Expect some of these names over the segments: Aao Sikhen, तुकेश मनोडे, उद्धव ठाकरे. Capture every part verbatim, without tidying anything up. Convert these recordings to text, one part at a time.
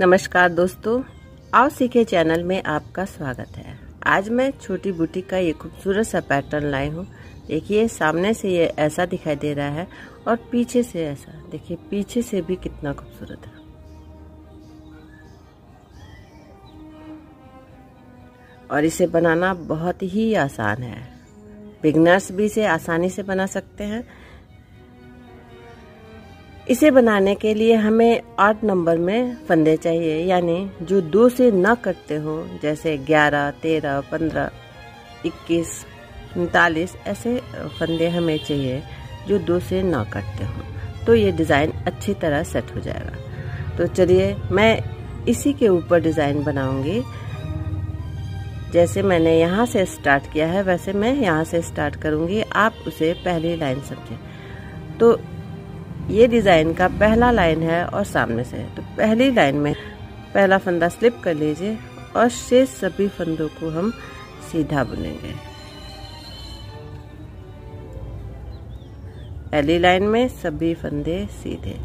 नमस्कार दोस्तों, आओ सीखे चैनल में आपका स्वागत है। आज मैं छोटी बूटी का ये खूबसूरत सा पैटर्न लाई हूँ। देखिए सामने से ये ऐसा दिखाई दे रहा है और पीछे से ऐसा, देखिए पीछे से भी कितना खूबसूरत है। और इसे बनाना बहुत ही आसान है, बिगनर्स भी इसे आसानी से बना सकते हैं। इसे बनाने के लिए हमें आठ नंबर में फंदे चाहिए, यानी जो दो से ना कटते हो, जैसे ग्यारह, तेरह, पंद्रह, इक्कीस, उनतालीस, ऐसे फंदे हमें चाहिए जो दो से ना कटते हो, तो ये डिज़ाइन अच्छी तरह सेट हो जाएगा। तो चलिए मैं इसी के ऊपर डिज़ाइन बनाऊंगी। जैसे मैंने यहाँ से स्टार्ट किया है वैसे मैं यहाँ से स्टार्ट करूँगी, आप उसे पहली लाइन समझें। तो ये डिज़ाइन का पहला लाइन है और सामने से है, तो पहली लाइन में पहला फंदा स्लिप कर लीजिए और शेष सभी फंदों को हम सीधा बुनेंगे। पहली लाइन में सभी फंदे सीधे।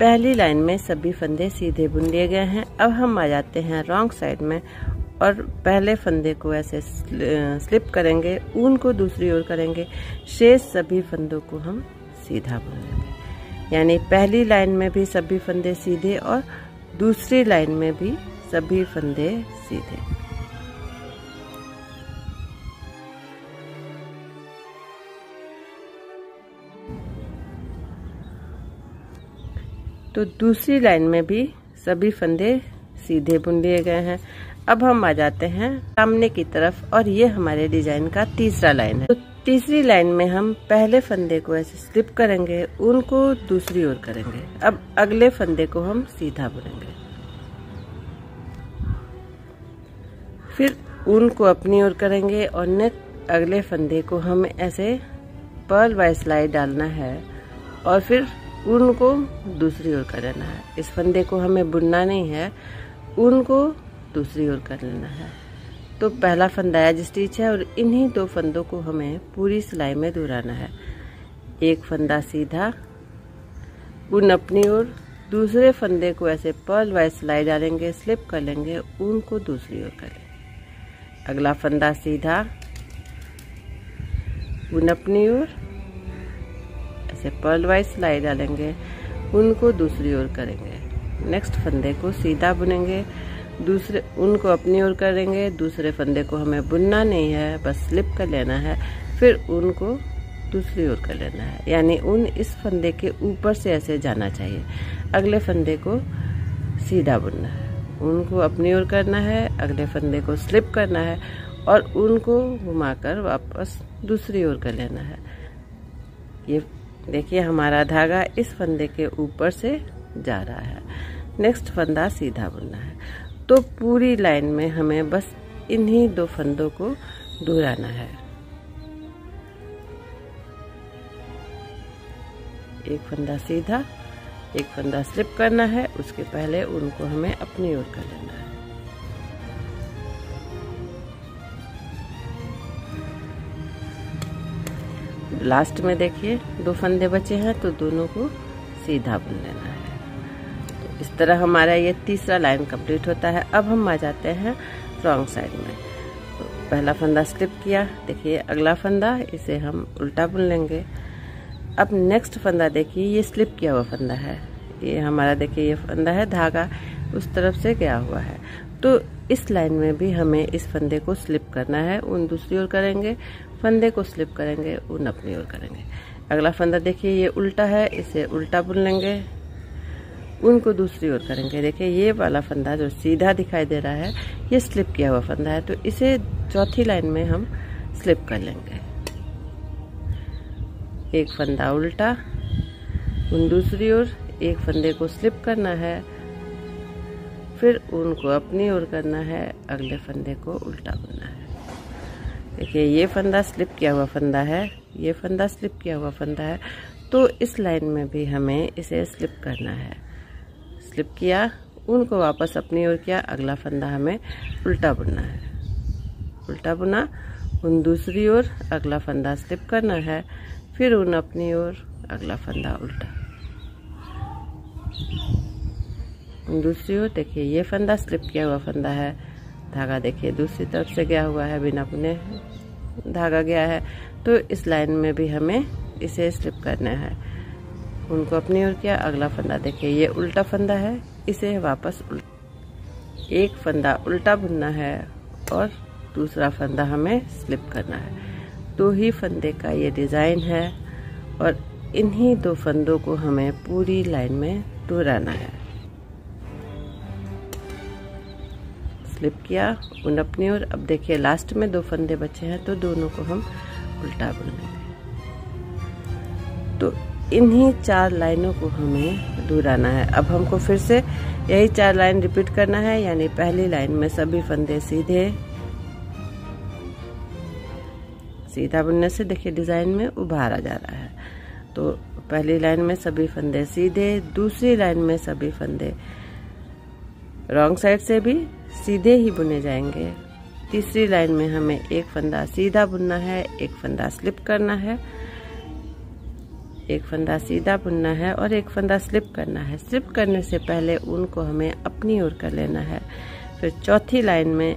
पहली लाइन में सभी फंदे सीधे बुन लिए गए हैं। अब हम आ जाते हैं रॉन्ग साइड में और पहले फंदे को ऐसे स्लिप करेंगे, ऊन को दूसरी ओर करेंगे, शेष सभी फंदों को हम सीधा बुनेंगे। यानी पहली लाइन में भी सभी फंदे सीधे और दूसरी लाइन में भी सभी फंदे सीधे। तो दूसरी लाइन में भी सभी फंदे सीधे बुन लिए गए हैं। अब हम आ जाते हैं सामने की तरफ और ये हमारे डिजाइन का तीसरा लाइन है। तो तीसरी लाइन में हम पहले फंदे को ऐसे स्लिप करेंगे, उनको दूसरी ओर करेंगे। अब अगले फंदे को हम सीधा बुनेंगे, फिर उनको अपनी ओर करेंगे और नेक्स्ट अगले फंदे को हम ऐसे पर्ल वाई सिलाई डालना है और फिर ऊन को दूसरी ओर कर लेना है। इस फंदे को हमें बुनना नहीं है, ऊन को दूसरी ओर कर लेना है। तो पहला फंदा एज स्टिच है और इन्हीं दो फंदों को हमें पूरी सिलाई में दोहराना है। एक फंदा सीधा, ऊन अपनी ओर, दूसरे फंदे को ऐसे पर्ल वाइज सिलाई डालेंगे, स्लिप कर लेंगे, ऊन को दूसरी ओर कर लेंगे। अगला फंदा सीधा, ऊन अपनी ओर, पर्ल वाइज सिलाई डालेंगे, उनको दूसरी ओर करेंगे। नेक्स्ट फंदे को सीधा बुनेंगे, दूसरे उनको अपनी ओर करेंगे। दूसरे फंदे को हमें बुनना नहीं है, बस स्लिप कर लेना है, फिर उनको दूसरी ओर कर लेना है। यानी उन इस फंदे के ऊपर से ऐसे जाना चाहिए। अगले फंदे को सीधा बुनना है, उनको अपनी ओर करना है, अगले फंदे को स्लिप करना है और उनको घुमाकर वापस दूसरी ओर कर लेना है। ये देखिए हमारा धागा इस फंदे के ऊपर से जा रहा है। नेक्स्ट फंदा सीधा बुनना है। तो पूरी लाइन में हमें बस इन्हीं दो फंदों को दोहराना है। एक फंदा सीधा, एक फंदा स्लिप करना है, उसके पहले उनको हमें अपनी ओर कर लेना है। लास्ट में देखिए दो फंदे बचे हैं तो दोनों को सीधा बुन लेना है। तो इस तरह हमारा ये तीसरा लाइन कंप्लीट होता है। अब हम आ जाते हैं रॉन्ग साइड में। तो पहला फंदा स्लिप किया, देखिए अगला फंदा इसे हम उल्टा बुन लेंगे। अब नेक्स्ट फंदा देखिए, ये स्लिप किया हुआ फंदा है, ये हमारा देखिए ये फंदा है, धागा उस तरफ से गया हुआ है। तो इस लाइन में भी हमें इस फंदे को स्लिप करना है, उन दूसरी ओर करेंगे, फंदे को स्लिप करेंगे, उन अपनी ओर करेंगे। अगला फंदा देखिए ये उल्टा है, इसे उल्टा बुन लेंगे, उनको दूसरी ओर करेंगे। देखिए ये वाला फंदा जो सीधा दिखाई दे रहा है ये स्लिप किया हुआ फंदा है, तो इसे चौथी लाइन में हम स्लिप कर लेंगे। एक फंदा उल्टा, उन दूसरी ओर, एक फंदे को स्लिप करना है, फिर उनको अपनी ओर करना है, अगले फंदे को उल्टा बुनना है। देखिए ये फंदा स्लिप किया हुआ फंदा है, ये फंदा स्लिप किया हुआ फंदा है, तो इस लाइन में भी हमें इसे स्लिप करना है। स्लिप किया, उनको वापस अपनी ओर किया। अगला फंदा हमें उल्टा बुनना है, उल्टा बुना, उन दूसरी ओर अगला फंदा स्लिप करना है, फिर उन अपनी ओर अगला फंदा उल्टा, उन दूसरी ओर। देखिए ये फंदा स्लिप किया हुआ फंदा है, धागा देखिए दूसरी तरफ से गया हुआ है, बिना बुने धागा गया है, तो इस लाइन में भी हमें इसे स्लिप करना है। उनको अपनी ओर किया, अगला फंदा देखिए ये उल्टा फंदा है, इसे वापस उल्टा, एक फंदा उल्टा बुनना है और दूसरा फंदा हमें स्लिप करना है। दो ही फंदे का ये डिज़ाइन है और इन्हीं दो फंदों को हमें पूरी लाइन में दोहराना है। स्लिप किया, उन अपनी ओर। अब देखिए लास्ट में दो फंदे बचे हैं तो दोनों को हम उल्टा बुनेंगे। तो इन्हीं चार लाइनों को हमें दोहराना है। अब हमको फिर से यही चार लाइन रिपीट करना है, यानी पहली लाइन में सभी फंदे सीधे, सीधा बुनने से देखिए डिज़ाइन में उभार आ जा रहा है। तो पहली लाइन में सभी फंदे सीधे, दूसरी लाइन में सभी फंदे रॉन्ग साइड से भी सीधे ही बुने जाएंगे। तीसरी लाइन में हमें एक फंदा सीधा बुनना है, एक फंदा स्लिप करना है, एक फंदा सीधा बुनना है और एक फंदा स्लिप करना है। स्लिप करने से पहले उनको हमें अपनी ओर कर लेना है। फिर चौथी लाइन में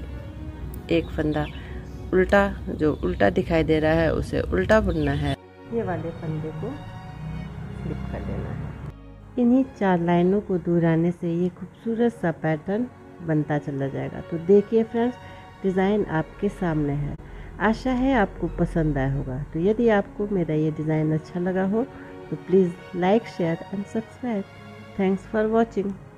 एक फंदा उल्टा, जो उल्टा दिखाई दे रहा है उसे उल्टा बुनना है, ये वाले फंदे को स्लिप कर देना है। इन्हीं चार लाइनों को दोहराने से ये खूबसूरत सा पैटर्न बनता चला जाएगा। तो देखिए फ्रेंड्स, डिज़ाइन आपके सामने है। आशा है आपको पसंद आया होगा। तो यदि आपको मेरा ये डिज़ाइन अच्छा लगा हो तो please like, share and subscribe. Thanks for watching.